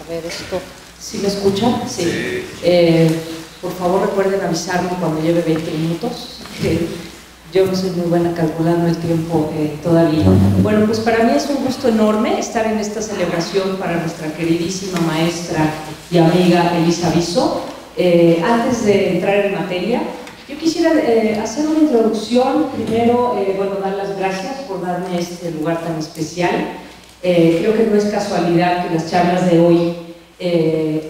A ver, esto... ¿Sí me escuchan? Sí. Por favor, recuerden avisarme cuando lleve 20 minutos. Yo no soy muy buena calculando el tiempo todavía. Bueno, pues para mí es un gusto enorme estar en esta celebración para nuestra queridísima maestra y amiga Elisa Viso. Antes de entrar en materia, yo quisiera hacer una introducción. Primero, bueno, dar las gracias por darme este lugar tan especial. Creo que no es casualidad que las charlas de hoy,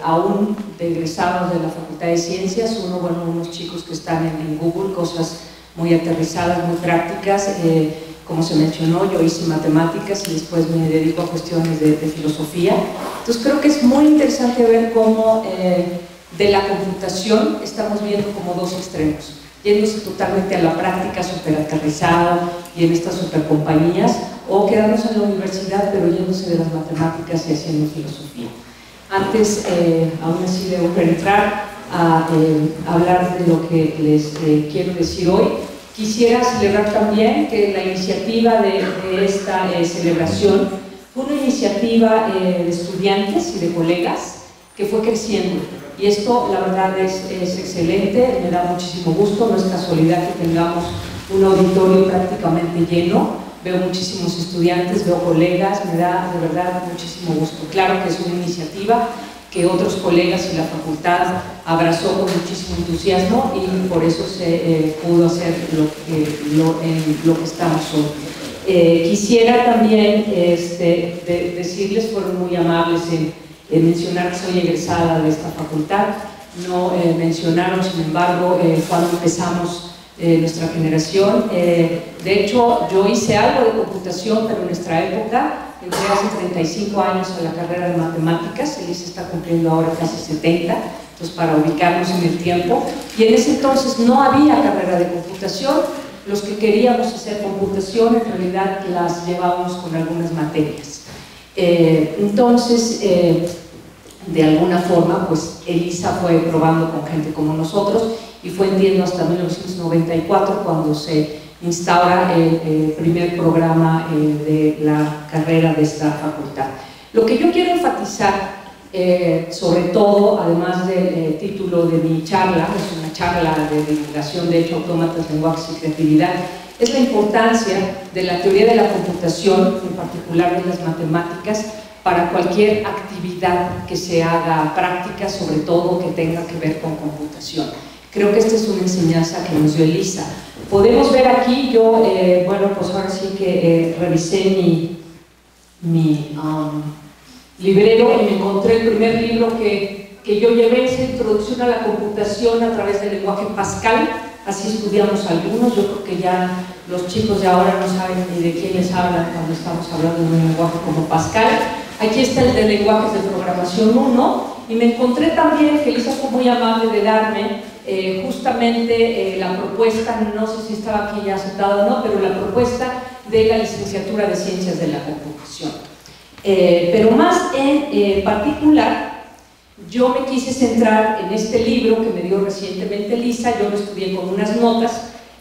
aún de egresados de la Facultad de Ciencias, unos chicos que están en Google, cosas muy aterrizadas, muy prácticas, como se mencionó, yo hice matemáticas y después me dedico a cuestiones de filosofía. Entonces creo que es muy interesante ver cómo de la computación estamos viendo como dos extremos, yéndose totalmente a la práctica súper aterrizada y en estas super compañías, o quedarnos en la universidad pero yéndose de las matemáticas y haciendo filosofía. Antes, aún así, debo entrar a hablar de lo que les quiero decir hoy. Quisiera celebrar también que la iniciativa de esta celebración fue una iniciativa de estudiantes y de colegas que fue creciendo. Y esto, la verdad, es excelente, me da muchísimo gusto. No es casualidad que tengamos un auditorio prácticamente lleno. Veo muchísimos estudiantes, veo colegas, me da de verdad muchísimo gusto. Claro que es una iniciativa que otros colegas y la facultad abrazó con muchísimo entusiasmo y por eso se pudo hacer lo que estamos hoy. Quisiera también decirles, fueron muy amables en mencionar que soy egresada de esta facultad. No mencionaron, sin embargo, cuando empezamos nuestra generación. De hecho, yo hice algo de computación, pero en nuestra época, entré hace 35 años a la carrera de matemáticas, Elisa está cumpliendo ahora casi 70, entonces para ubicarnos en el tiempo, y en ese entonces no había carrera de computación. Los que queríamos hacer computación, en realidad las llevábamos con algunas materias. Entonces, de alguna forma, pues Elisa fue probando con gente como nosotros, y fue, entiendo, hasta 1994 cuando se instaura el primer programa de la carrera de esta facultad. Lo que yo quiero enfatizar, sobre todo, además del título de mi charla, es una charla de divulgación, de hecho, Autómatas, Lenguajes y Creatividad, es la importancia de la teoría de la computación, en particular de las matemáticas, para cualquier actividad que se haga práctica, sobre todo que tenga que ver con computación. Creo que esta es una enseñanza que nos dio Elisa. Podemos ver aquí, yo, bueno, pues ahora sí que revisé mi librero y me encontré el primer libro que yo llevé, es Introducción a la Computación a través del lenguaje Pascal. Así estudiamos algunos. Yo creo que ya los chicos de ahora no saben ni de quién les hablan cuando estamos hablando de un lenguaje como Pascal. Aquí está el de lenguajes de programación 1, y me encontré también que Elisa fue muy amable de darme justamente la propuesta, no sé si estaba aquí ya aceptada o no, pero la propuesta de la licenciatura de Ciencias de la Computación. Pero más en particular, yo me quise centrar en este libro que me dio recientemente Elisa. Yo lo estudié con unas notas,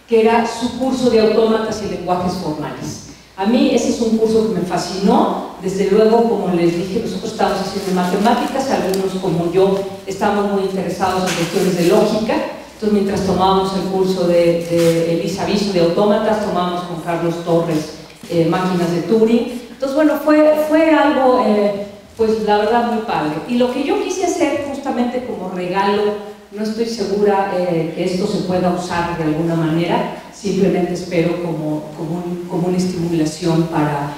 que era su curso de autómatas y lenguajes formales. A mí ese es un curso que me fascinó. Desde luego, como les dije, nosotros estamos haciendo matemáticas, algunos como yo estamos muy interesados en cuestiones de lógica. Entonces, mientras tomábamos el curso de Elisa Viso de autómatas, tomábamos con Carlos Torres máquinas de Turing. Entonces, bueno, fue algo, pues la verdad, muy padre. Y lo que yo quise hacer justamente como regalo, no estoy segura que esto se pueda usar de alguna manera, simplemente espero como una estimulación para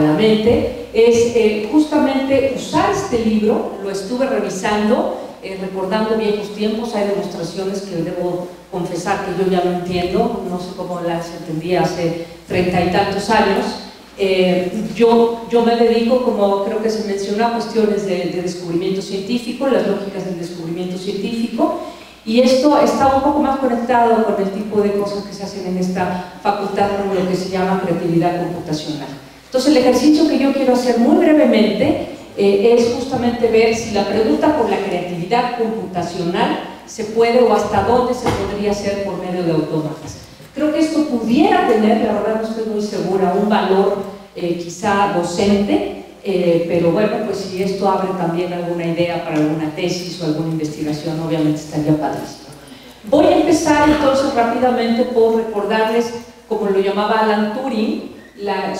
la mente, es justamente usar este libro. Lo estuve revisando, recordando viejos tiempos. Hay demostraciones que debo confesar que yo ya no entiendo, no sé cómo las entendía hace 30 y tantos años. Yo me dedico, como creo que se mencionó, a cuestiones de descubrimiento científico, las lógicas del descubrimiento científico, y esto está un poco más conectado con el tipo de cosas que se hacen en esta facultad con lo que se llama creatividad computacional. Entonces, el ejercicio que yo quiero hacer muy brevemente es justamente ver si la pregunta por la creatividad computacional se puede, o hasta dónde se podría hacer por medio de autómatas. Creo que esto pudiera tener, la verdad no estoy muy segura, un valor quizá docente, Pero bueno, pues si esto abre también alguna idea para alguna tesis o alguna investigación, obviamente estaría padrísimo. Voy a empezar entonces rápidamente por recordarles, como lo llamaba Alan Turing,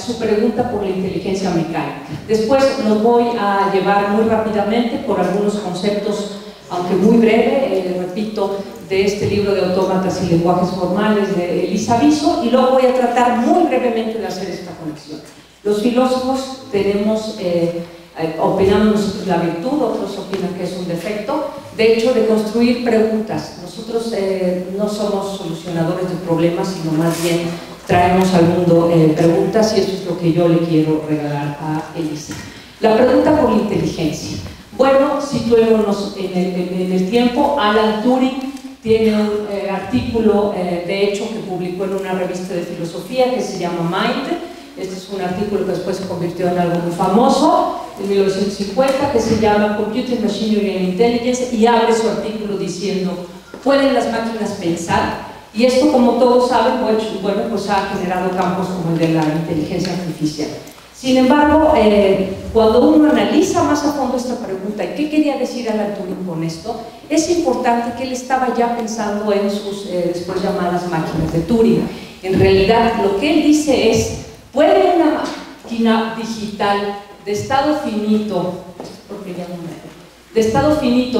su pregunta por la inteligencia mecánica. Después nos voy a llevar muy rápidamente por algunos conceptos, aunque muy breve, repito, de este libro de Autómatas y Lenguajes Formales de Elisa Viso, y luego voy a tratar muy brevemente de hacer esta conexión. Los filósofos tenemos, opinamos la virtud, otros opinan que es un defecto, de hecho, de construir preguntas. Nosotros no somos solucionadores de problemas, sino más bien traemos al mundo preguntas, y eso es lo que yo le quiero regalar a Elisa. La pregunta por la inteligencia. Bueno, situémonos en el tiempo. Alan Turing tiene un artículo, de hecho, que publicó en una revista de filosofía que se llama Mind. Este es un artículo que después se convirtió en algo muy famoso, en 1950, que se llama Computing Machinery and Intelligence, y abre su artículo diciendo, ¿pueden las máquinas pensar? Y esto, como todos saben, bueno, pues ha generado campos como el de la inteligencia artificial. Sin embargo, cuando uno analiza más a fondo esta pregunta, ¿y qué quería decir Alan Turing con esto? Es importante que él estaba ya pensando en sus después llamadas máquinas de Turing. En realidad, lo que él dice es, ¿puede una máquina digital de estado finito,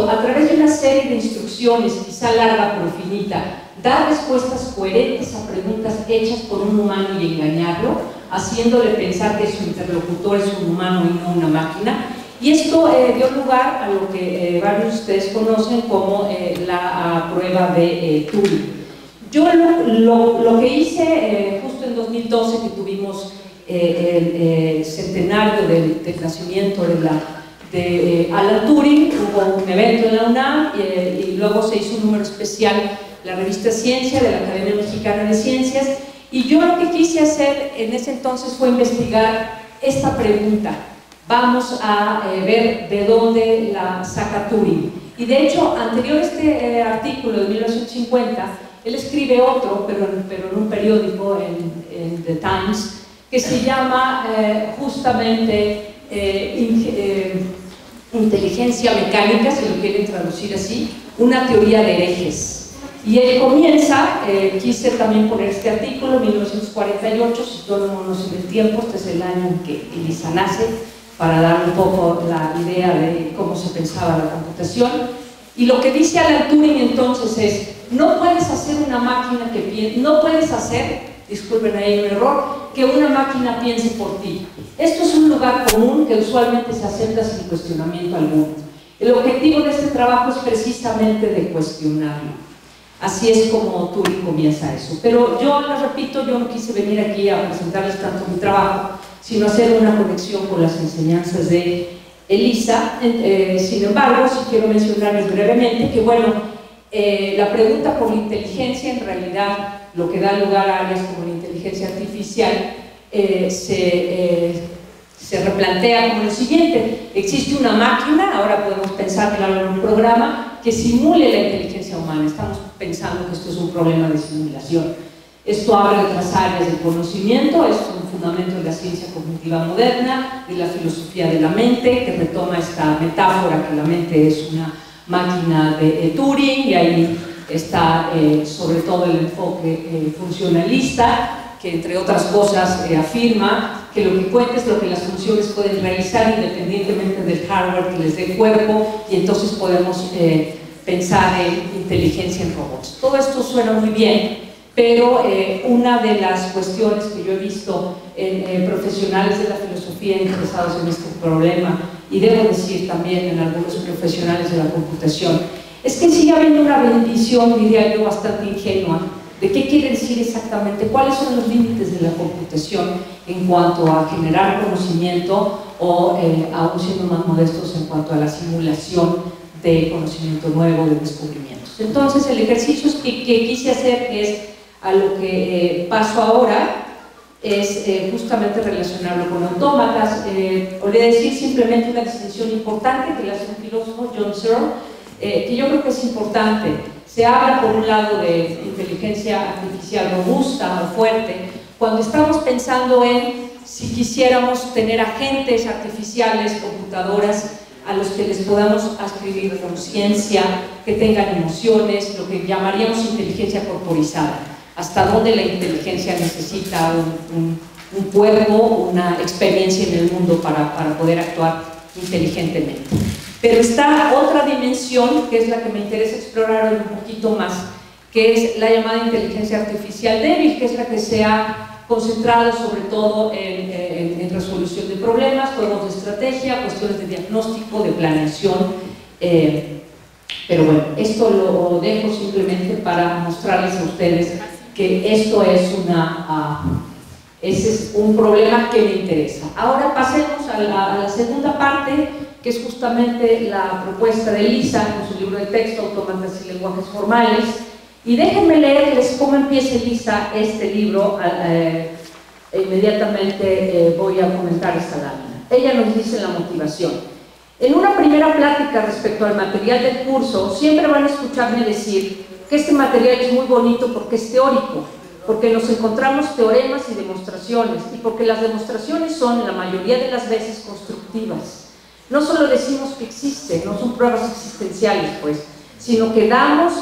a través de una serie de instrucciones, quizá larga pero finita, dar respuestas coherentes a preguntas hechas por un humano y engañarlo, haciéndole pensar que su interlocutor es un humano y no una máquina? Y esto dio lugar a lo que varios de ustedes conocen como la prueba de Turing. Yo lo que hice justo en 2012, que tuvimos el centenario del nacimiento de Alan Turing, hubo un evento en la UNAM y luego se hizo un número especial, la revista Ciencia, de la Academia Mexicana de Ciencias, y yo lo que quise hacer en ese entonces fue investigar esta pregunta. Vamos a ver de dónde la saca Turing. Y de hecho, anterior a este artículo de 1950, él escribe otro, pero en un periódico, en The Times, que se llama justamente Inteligencia Mecánica, si lo quieren traducir así, una teoría de herejes. Y él comienza, quise también poner este artículo, 1948, situémonos en el tiempo, este es el año en que Elisa nace, para dar un poco la idea de cómo se pensaba la computación. Y lo que dice Alan Turing entonces es, no puedes hacer una máquina que piense, no puedes hacer, disculpen ahí un error, que una máquina piense por ti. Esto es un lugar común que usualmente se acepta sin cuestionamiento alguno. El objetivo de este trabajo es precisamente de cuestionarlo. Así es como Turing comienza eso. Pero yo les repito, yo no quise venir aquí a presentarles tanto mi trabajo, sino hacer una conexión con las enseñanzas de Elisa. Sin embargo, sí quiero mencionarles brevemente que, bueno, la pregunta por la inteligencia, en realidad, lo que da lugar a áreas como la inteligencia artificial, se replantea como lo siguiente. Existe una máquina, ahora podemos pensar que en un programa, que simule la inteligencia humana. Estamos pensando que esto es un problema de simulación. Esto abre otras áreas del conocimiento, es un fundamento de la ciencia cognitiva moderna, de la filosofía de la mente, que retoma esta metáfora que la mente es una máquina de Turing, y ahí está sobre todo el enfoque funcionalista, que entre otras cosas afirma que lo que cuenta es lo que las funciones pueden realizar independientemente del hardware que les dé cuerpo, y entonces podemos pensar en inteligencia en robots. Todo esto suena muy bien, pero una de las cuestiones que yo he visto en profesionales de la filosofía interesados en este problema, y debo decir también en algunos profesionales de la computación, es que sigue habiendo una bendición, diría yo, bastante ingenua, de qué quiere decir exactamente, cuáles son los límites de la computación en cuanto a generar conocimiento o, aún siendo más modestos, en cuanto a la simulación de conocimiento nuevo, de descubrimientos. Entonces, el ejercicio que quise hacer, que es a lo que paso ahora, es justamente relacionarlo con autómatas. Olvidé decir simplemente una distinción importante que le hace un filósofo, John Searle, que yo creo que es importante. Se habla por un lado de inteligencia artificial robusta o fuerte, Cuando estamos pensando en si quisiéramos tener agentes artificiales, computadoras, a los que les podamos adscribir conciencia, que tengan emociones, lo que llamaríamos inteligencia corporizada, hasta dónde la inteligencia necesita un cuerpo, una experiencia en el mundo para poder actuar inteligentemente. Pero está otra dimensión, que es la que me interesa explorar un poquito más, que es la llamada inteligencia artificial débil, que es la que se ha concentrado sobre todo en resolución de problemas, juegos de estrategia, cuestiones de diagnóstico, de planeación. Pero bueno, esto lo dejo simplemente para mostrarles a ustedes que esto es ese es un problema que me interesa. Ahora pasemos a la segunda parte, que es justamente la propuesta de Elisa con su libro de texto, Autómatas y lenguajes formales. Y déjenme leerles cómo empieza Elisa este libro. Inmediatamente voy a comentar esta lámina. Ella nos dice la motivación. En una primera plática respecto al material del curso, siempre van a escucharme decir que este material es muy bonito porque es teórico, porque nos encontramos teoremas y demostraciones, y porque las demostraciones son, la mayoría de las veces, constructivas. No solo decimos que existe, no son pruebas existenciales, pues, sino que además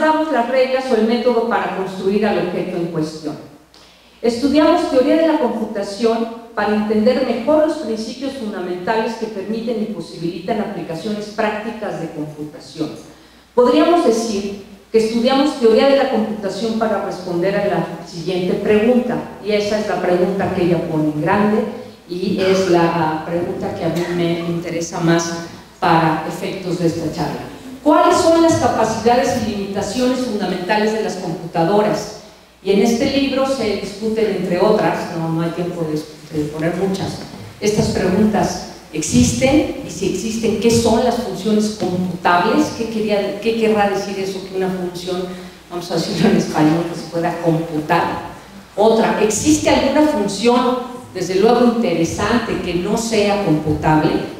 damos las reglas o el método para construir al objeto en cuestión. Estudiamos teoría de la computación para entender mejor los principios fundamentales que permiten y posibilitan aplicaciones prácticas de computación. Podríamos decir que estudiamos teoría de la computación para responder a la siguiente pregunta, y esa es la pregunta que ella pone en grande, y es la pregunta que a mí me interesa más para efectos de esta charla. ¿Cuáles son las capacidades y limitaciones fundamentales de las computadoras? Y en este libro se discuten, entre otras, no hay tiempo de poner muchas, estas preguntas existen, y si existen, ¿qué son las funciones computables? ¿Qué querrá decir eso que una función, vamos a decirlo en español, que se pueda computar? Otra, ¿existe alguna función, desde luego interesante, que no sea computable?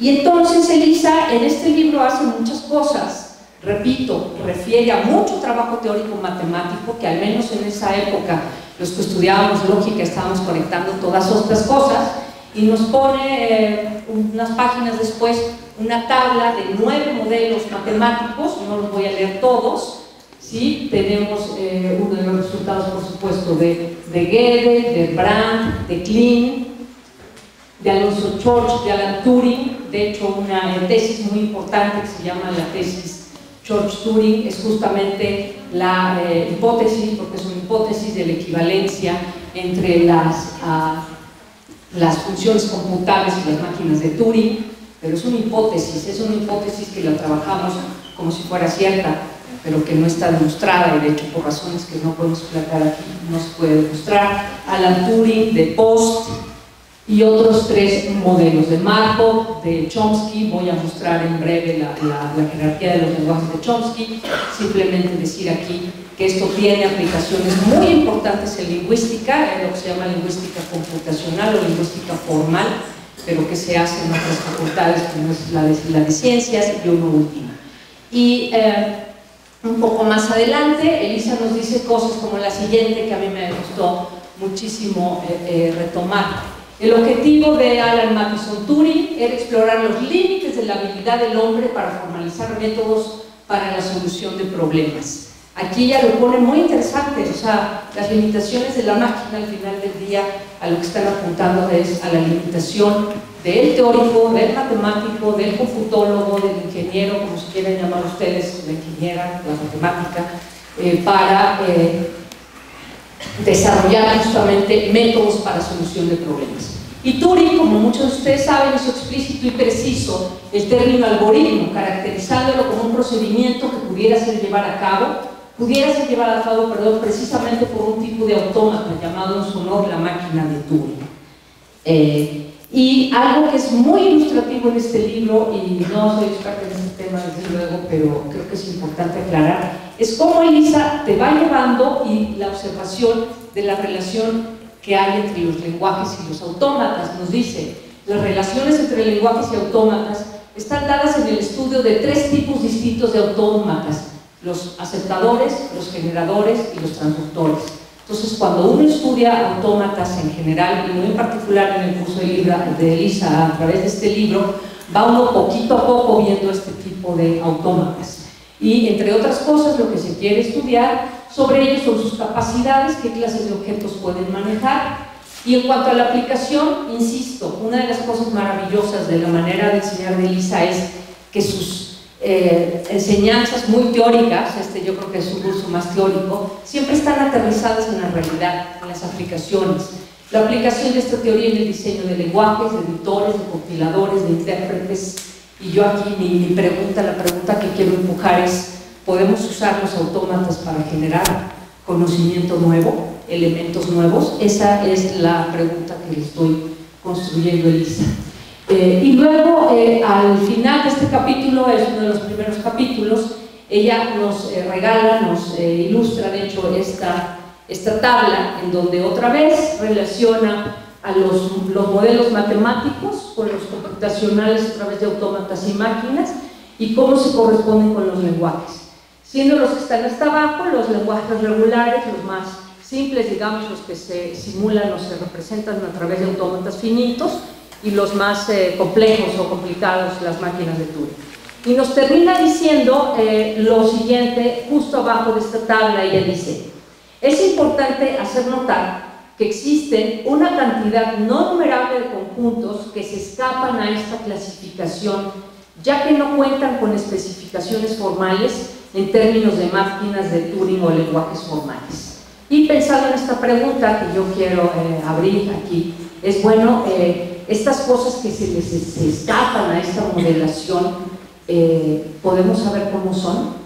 Y entonces Elisa en este libro hace muchas cosas, repito, refiere a mucho trabajo teórico matemático que al menos en esa época los que estudiábamos lógica estábamos conectando todas estas cosas, y nos pone unas páginas después una tabla de 9 modelos matemáticos, no los voy a leer todos, ¿sí? Tenemos uno de los resultados, por supuesto, de Gödel, de Brandt, de Kleene, de Alonso Church, de Alan Turing. De hecho, una tesis muy importante que se llama la tesis Church-Turing es justamente la hipótesis, porque es una hipótesis de la equivalencia entre las funciones computables y las máquinas de Turing, pero es una hipótesis que la trabajamos como si fuera cierta, pero que no está demostrada, y de hecho por razones que no podemos plantear aquí no se puede demostrar. Alan Turing, de Post, y otros 3 modelos de Markov, de Chomsky. Voy a mostrar en breve la jerarquía de los lenguajes de Chomsky, simplemente decir aquí que esto tiene aplicaciones muy importantes en lingüística, en lo que se llama lingüística computacional o lingüística formal, pero que se hace en otras facultades como es la de Ciencias y una última. Y un poco más adelante Elisa nos dice cosas como la siguiente, que a mí me gustó muchísimo retomar. El objetivo de Alan Mathison Turing era explorar los límites de la habilidad del hombre para formalizar métodos para la solución de problemas. Aquí ella lo pone muy interesante, o sea, las limitaciones de la máquina al final del día a lo que están apuntando es a la limitación del teórico, del matemático, del computólogo, del ingeniero, como se quieran llamar ustedes, la ingeniera, la matemática, para desarrollar justamente métodos para solución de problemas. Y Turing, como muchos de ustedes saben, hizo explícito y preciso el término algoritmo, caracterizándolo como un procedimiento que pudiera ser llevado a cabo, precisamente por un tipo de autómata llamado en su honor la máquina de Turing. Y algo que es muy ilustrativo en este libro, y no soy experta en este tema desde luego, pero creo que es importante aclarar, es cómo Elisa te va llevando, y la observación de la relación que hay entre los lenguajes y los autómatas. Nos dice, las relaciones entre lenguajes y autómatas están dadas en el estudio de 3 tipos distintos de autómatas: los aceptadores, los generadores y los transductores. Entonces, cuando uno estudia autómatas en general, y muy en particular en el curso de Elisa a través de este libro, va uno poquito a poco viendo este tipo de autómatas. Y entre otras cosas, lo que se quiere estudiar sobre ellos son sus capacidades, qué clases de objetos pueden manejar. Y en cuanto a la aplicación, insisto, una de las cosas maravillosas de la manera de enseñar de Elisa es que sus enseñanzas muy teóricas, yo creo que es un curso más teórico, siempre están aterrizadas en la realidad, en las aplicaciones. La aplicación de esta teoría en el diseño de lenguajes, de editores, de compiladores, de intérpretes. Y yo aquí la pregunta que quiero empujar es, ¿podemos usar los autómatas para generar conocimiento nuevo, elementos nuevos? Esa es la pregunta que le estoy construyendo, Elisa. Y luego, al final de este capítulo, es uno de los primeros capítulos, ella nos regala, nos ilustra, de hecho, esta tabla en donde otra vez relaciona a los modelos matemáticos con los computacionales a través de autómatas y máquinas y cómo se corresponden con los lenguajes. Siendo los que están hasta abajo, los lenguajes regulares, los más simples, digamos, los que se simulan o se representan a través de autómatas finitos, y los más complejos o complicados, las máquinas de Turing. Y nos termina diciendo lo siguiente, justo abajo de esta tabla, ella dice: es importante hacer notar que existen una cantidad no numerable de conjuntos que se escapan a esta clasificación, ya que no cuentan con especificaciones formales en términos de máquinas de Turing o lenguajes formales. Y pensando en esta pregunta que yo quiero abrir aquí, es bueno, estas cosas que se escapan a esta modelación, ¿podemos saber cómo son?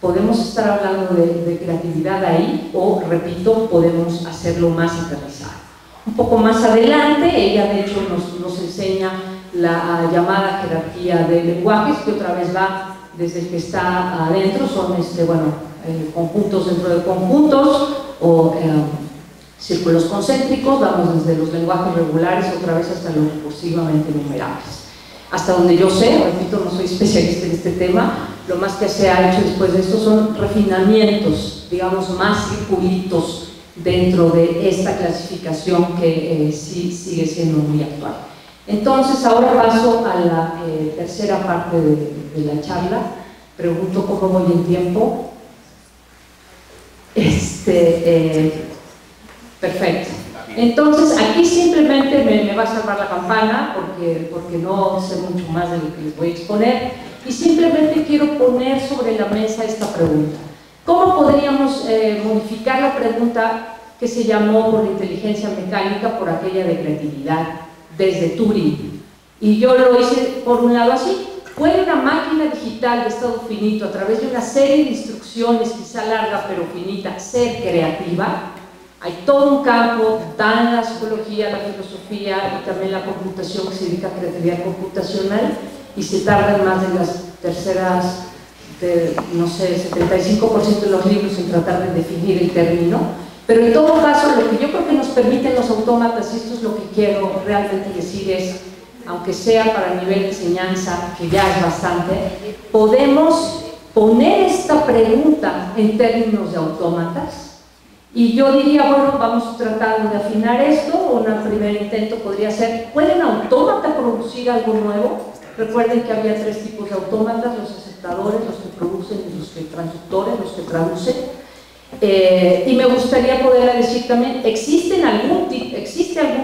¿Podemos estar hablando de creatividad ahí? O, repito, podemos hacerlo más aterrizado. Un poco más adelante, ella de hecho nos enseña la llamada jerarquía de lenguajes, que otra vez va desde el que está adentro, son conjuntos dentro de conjuntos, o círculos concéntricos, vamos desde los lenguajes regulares otra vez hasta los recursivamente numerables. Hasta donde yo sé, repito, no soy especialista en este tema, lo más que se ha hecho después de esto son refinamientos, digamos, más circulitos dentro de esta clasificación que sí sigue siendo muy actual. Entonces, ahora paso a la tercera parte de la charla. Pregunto cómo voy en tiempo. Perfecto. Entonces, aquí simplemente me va a salvar la campana porque no sé mucho más de lo que les voy a exponer, y simplemente quiero poner sobre la mesa esta pregunta. ¿Cómo podríamos modificar la pregunta que se llamó por inteligencia mecánica por aquella de creatividad desde Turing? Y yo lo hice por un lado así: ¿puede una máquina digital de estado finito, a través de una serie de instrucciones, quizá larga pero finita, ser creativa? Hay todo un campo, tan la psicología, la filosofía y también la computación, que se dedica a creatividad computacional, y se tardan más de las terceras, no sé, 75% de los libros en tratar de definir el término. Pero en todo caso, lo que yo creo que nos permiten los autómatas, y esto es lo que quiero realmente decir, es, aunque sea para nivel de enseñanza, que ya es bastante, podemos poner esta pregunta en términos de autómatas. Y yo diría, bueno, vamos tratando de afinar esto. Un primer intento podría ser: ¿puede un autómata producir algo nuevo? Recuerden que había tres tipos de autómatas: los aceptadores, los que producen, y los que transductores, los que traducen. Y me gustaría poderla decir también: ¿existe algún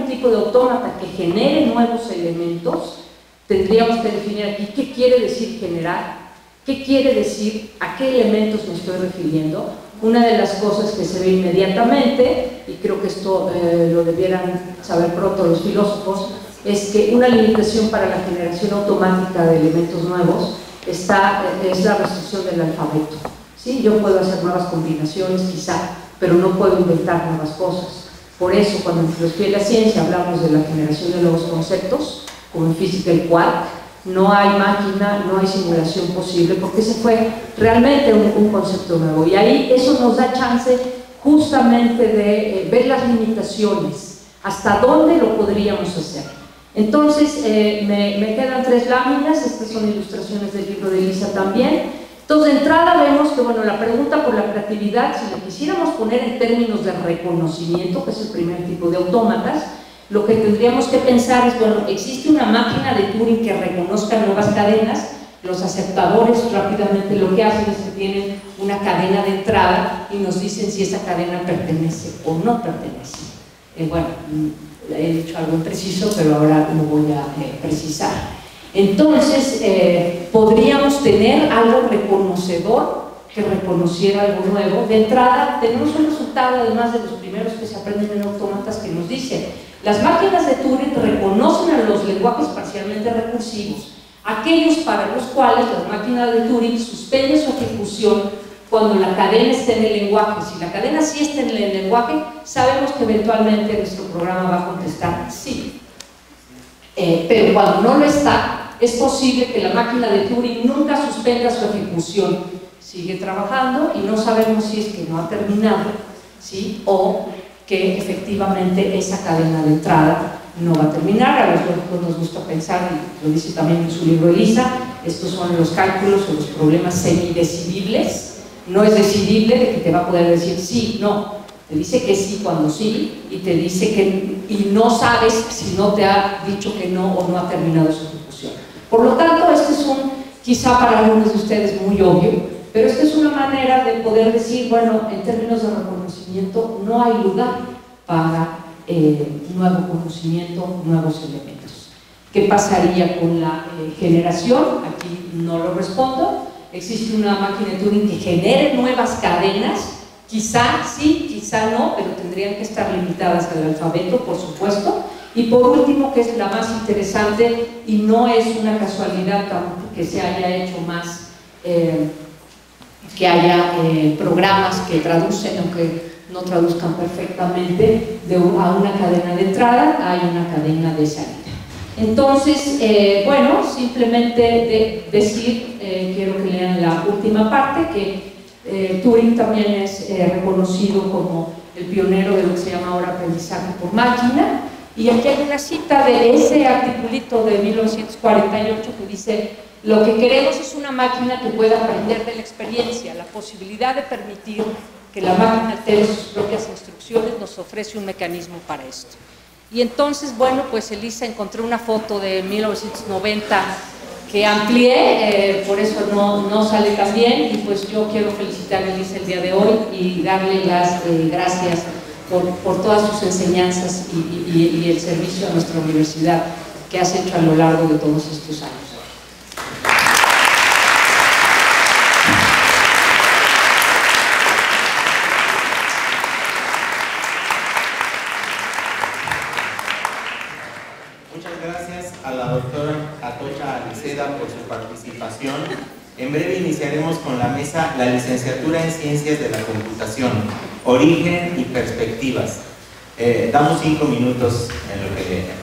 tipo de autómata que genere nuevos elementos? Tendríamos que definir aquí qué quiere decir generar, qué quiere decir, a qué elementos me estoy refiriendo. Una de las cosas que se ve inmediatamente, y creo que esto lo debieran saber pronto los filósofos, es que una limitación para la generación automática de elementos nuevos es la restricción del alfabeto. ¿Sí? Yo puedo hacer nuevas combinaciones quizá, pero no puedo inventar nuevas cosas. Por eso, cuando en filosofía y la ciencia hablamos de la generación de nuevos conceptos, como en física el quark, no hay máquina, no hay simulación posible, porque ese fue realmente un concepto nuevo. Y ahí eso nos da chance justamente de ver las limitaciones, hasta dónde lo podríamos hacer. Entonces, me quedan tres láminas. Estas son ilustraciones del libro de Elisa también. Entonces, de entrada vemos que, bueno, la pregunta por la creatividad, si la quisiéramos poner en términos de reconocimiento, que es el primer tipo de autómatas, lo que tendríamos que pensar es, bueno, existe una máquina de Turing que reconozca nuevas cadenas. Los aceptadores rápidamente lo que hacen es que tienen una cadena de entrada y nos dicen si esa cadena pertenece o no pertenece. Bueno, he dicho algo impreciso, pero ahora lo voy a precisar. Entonces, podríamos tener algo reconocedor que reconociera algo nuevo. De entrada, tenemos un resultado, además de los primeros que se aprenden en autómatas, que nos dicen: las máquinas de Turing reconocen a los lenguajes parcialmente recursivos, aquellos para los cuales la máquina de Turing suspende su ejecución cuando la cadena esté en el lenguaje. Si la cadena sí está en el lenguaje, sabemos que eventualmente nuestro programa va a contestar sí. Pero cuando no lo está, es posible que la máquina de Turing nunca suspenda su ejecución. Sigue trabajando y no sabemos si es que no ha terminado, ¿sí?, o que efectivamente esa cadena de entrada no va a terminar. A los lógicos nos gusta pensar, y lo dice también en su libro Elisa, estos son los cálculos o los problemas semidecidibles. No es decidible de que te va a poder decir sí, no, te dice que sí cuando sí, y te dice que y no sabes si no te ha dicho que no o no ha terminado su ejecución. Por lo tanto, este es un, quizá para algunos de ustedes muy obvio, pero esta es una manera de poder decir, bueno, en términos de reconocimiento no hay lugar para nuevo conocimiento, nuevos elementos. ¿Qué pasaría con la generación? Aquí no lo respondo. Existe una máquina de Turing que genere nuevas cadenas, quizá sí, quizá no, pero tendrían que estar limitadas al alfabeto, por supuesto. Y por último, que es la más interesante, y no es una casualidad que se haya hecho más, que haya programas que traducen o que no traduzcan perfectamente a una cadena de entrada, hay una cadena de salida. Entonces, bueno, simplemente de decir, quiero que lean la última parte, que Turing también es reconocido como el pionero de lo que se llama ahora aprendizaje por máquina, y aquí hay una cita de ese articulito de 1948 que dice: lo que queremos es una máquina que pueda aprender de la experiencia. La posibilidad de permitir que la máquina altere sus propias instrucciones nos ofrece un mecanismo para esto. Y entonces, bueno, pues Elisa, encontré una foto de 1990 que amplié, por eso no sale tan bien, y pues yo quiero felicitar a Elisa el día de hoy y darle las gracias por todas sus enseñanzas y el servicio a nuestra universidad que has hecho a lo largo de todos estos años. En breve iniciaremos con la mesa la licenciatura en Ciencias de la Computación, Origen y Perspectivas. Damos 5 minutos en lo que